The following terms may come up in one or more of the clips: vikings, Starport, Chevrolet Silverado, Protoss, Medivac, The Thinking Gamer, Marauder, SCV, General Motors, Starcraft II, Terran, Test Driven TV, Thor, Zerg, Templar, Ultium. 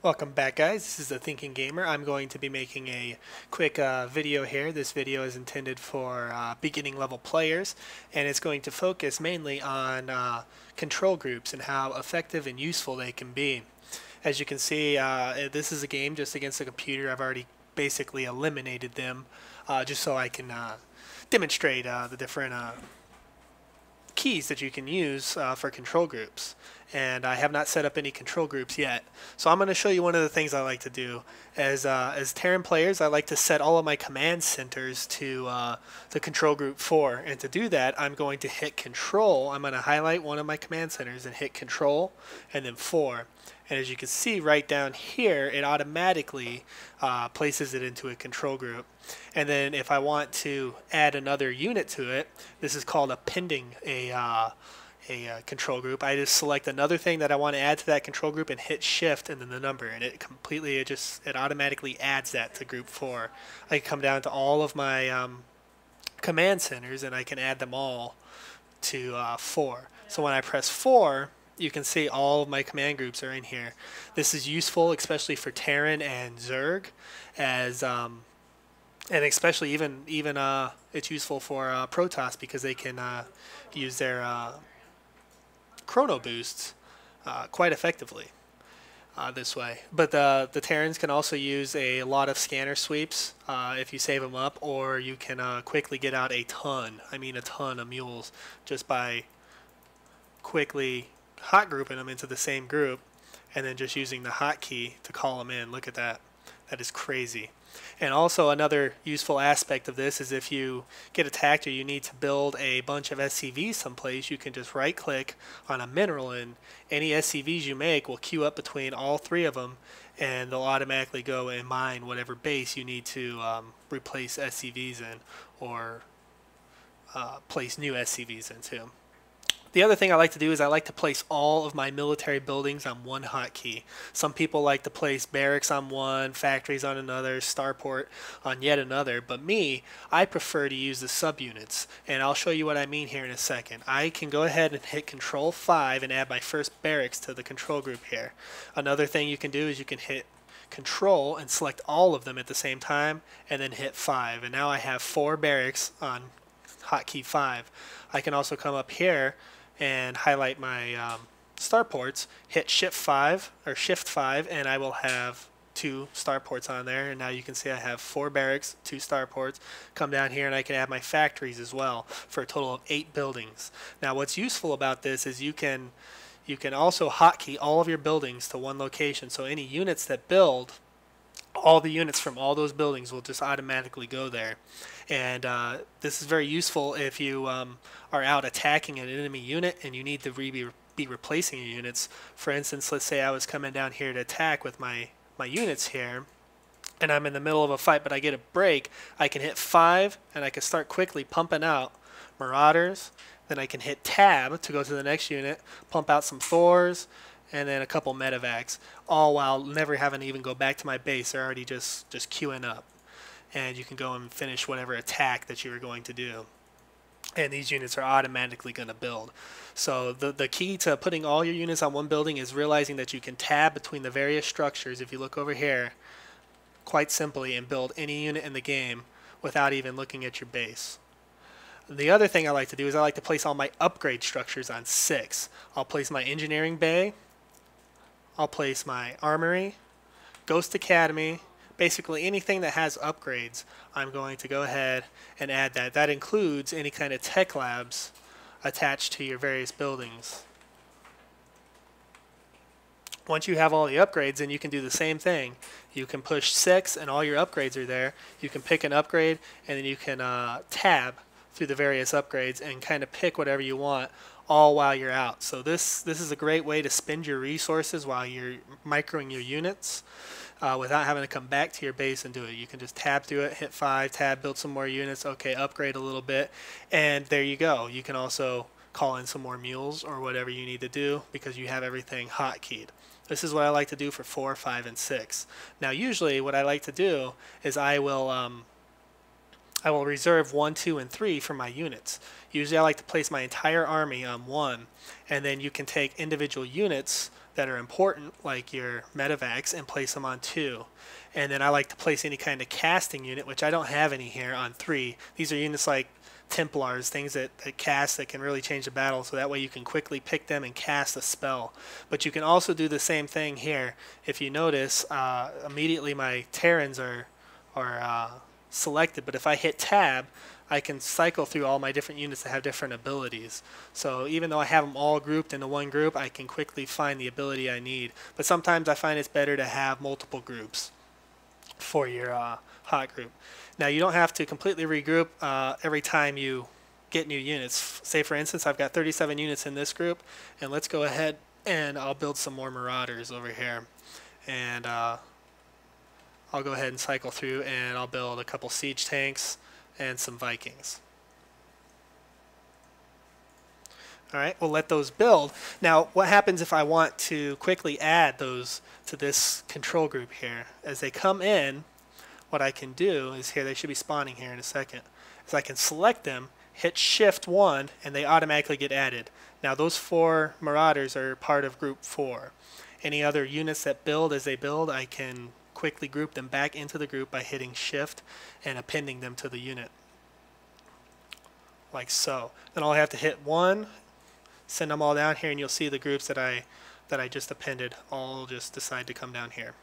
Welcome back, guys. This is The Thinking Gamer. I'm going to be making a quick video here. This video is intended for beginning level players, and it's going to focus mainly on control groups and how effective and useful they can be. As you can see, this is a game just against a computer. I've already basically eliminated them just so I can demonstrate the different keys that you can use for control groups, and I have not set up any control groups yet. So I'm going to show you one of the things I like to do as Terran players. I like to set all of my command centers to the control group 4, and to do that I'm going to hit control. I'm going to highlight one of my command centers and hit control and then 4, and as you can see right down here it automatically places it into a control group. And then if I want to add another unit to it, this is called appending a control group. I just select another thing that I want to add to that control group and hit shift and then the number, and it automatically adds that to group 4. I can come down to all of my command centers and I can add them all to 4. So when I press 4, you can see all of my command groups are in here. This is useful especially for Terran and Zerg, as and especially even it's useful for Protoss, because they can use their chrono boosts quite effectively this way. But the Terrans can also use a lot of scanner sweeps if you save them up, or you can quickly get out a ton of mules just by quickly hot grouping them into the same group and then just using the hotkey to call them in. Look at that. That is crazy. And also another useful aspect of this is if you get attacked or you need to build a bunch of SCVs someplace, you can just right click on a mineral and any SCVs you make will queue up between all three of them, and they'll automatically go and mine whatever base you need to replace SCVs in, or place new SCVs into. The other thing I like to do is I like to place all of my military buildings on one hotkey. Some people like to place barracks on one, factories on another, starport on yet another, but me, I prefer to use the subunits, and I'll show you what I mean here in a second. I can go ahead and hit control 5 and add my first barracks to the control group here. Another thing you can do is you can hit control and select all of them at the same time and then hit 5, and now I have 4 barracks on hotkey 5. I can also come up here and highlight my starports, hit shift 5, and I will have 2 starports on there, and now you can see I have 4 barracks, 2 starports. Come down here and I can add my factories as well for a total of 8 buildings. Now what's useful about this is you can also hotkey all of your buildings to one location, so any units that build, all the units from all those buildings will just automatically go there. And this is very useful if you are out attacking an enemy unit and you need to be replacing your units. For instance, let's say I was coming down here to attack with my units here, and I'm in the middle of a fight but I get a break. I can hit 5 and I can start quickly pumping out Marauders, then I can hit tab to go to the next unit, pump out some Thors, and then a couple Medivacs, all while never having to even go back to my base. They're already just queuing up, and you can go and finish whatever attack that you were going to do, and these units are automatically going to build. So the key to putting all your units on one building is realizing that you can tab between the various structures, if you look over here, quite simply, and build any unit in the game without even looking at your base. The other thing I like to do is I like to place all my upgrade structures on 6. I'll place my engineering bay, I'll place my armory, Ghost Academy, basically anything that has upgrades, I'm going to go ahead and add that. That includes any kind of tech labs attached to your various buildings. Once you have all the upgrades, then you can do the same thing. You can push 6 and all your upgrades are there. You can pick an upgrade and then you can tab through the various upgrades and kind of pick whatever you want, all while you're out. So this is a great way to spend your resources while you're microing your units without having to come back to your base and do it. You can just tab through it, hit 5, tab, build some more units, okay, upgrade a little bit, and there you go. You can also call in some more mules or whatever you need to do because you have everything hotkeyed. This is what I like to do for 4, 5, and 6. Now usually what I like to do is I will reserve 1, 2, and 3 for my units. Usually I like to place my entire army on 1, and then you can take individual units that are important, like your Medivacs, and place them on 2. And then I like to place any kind of casting unit, which I don't have any here, on 3. These are units like Templars, things that cast, that can really change the battle, so that way you can quickly pick them and cast a spell. But you can also do the same thing here. If you notice, immediately my Terrans are selected, but if I hit tab, I can cycle through all my different units that have different abilities. So even though I have them all grouped into one group, I can quickly find the ability I need. But sometimes I find it's better to have multiple groups for your hot group. Now, you don't have to completely regroup every time you get new units. Say, for instance, I've got 37 units in this group, and let's go ahead and I'll build some more Marauders over here. And I'll go ahead and cycle through, and I'll build a couple siege tanks and some Vikings. All right, we'll let those build. Now, what happens if I want to quickly add those to this control group here? As they come in, what I can do is here, they should be spawning here in a second, is I can select them, hit Shift-1, and they automatically get added. Now, those 4 Marauders are part of Group 4. Any other units that build as they build, I can quickly group them back into the group by hitting Shift and appending them to the unit, like so. Then I'll have to hit 1, send them all down here, and you'll see the groups that I just appended all just decide to come down here.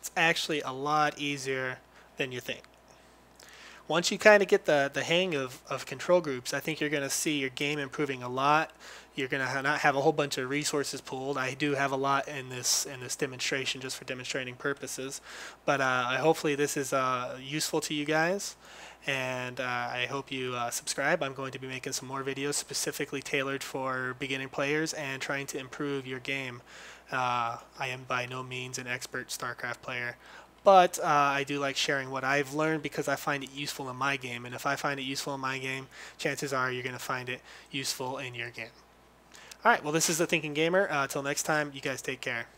It's actually a lot easier than you think. Once you kind of get the hang of control groups, I think you're going to see your game improving a lot. You're going to not have a whole bunch of resources pooled. I do have a lot in this demonstration just for demonstrating purposes. But hopefully this is useful to you guys. And I hope you subscribe. I'm going to be making some more videos specifically tailored for beginning players and trying to improve your game. I am by no means an expert StarCraft player. But I do like sharing what I've learned because I find it useful in my game. And if I find it useful in my game, chances are you're going to find it useful in your game. All right, well, this is The Thinking Gamer. Till next time, you guys take care.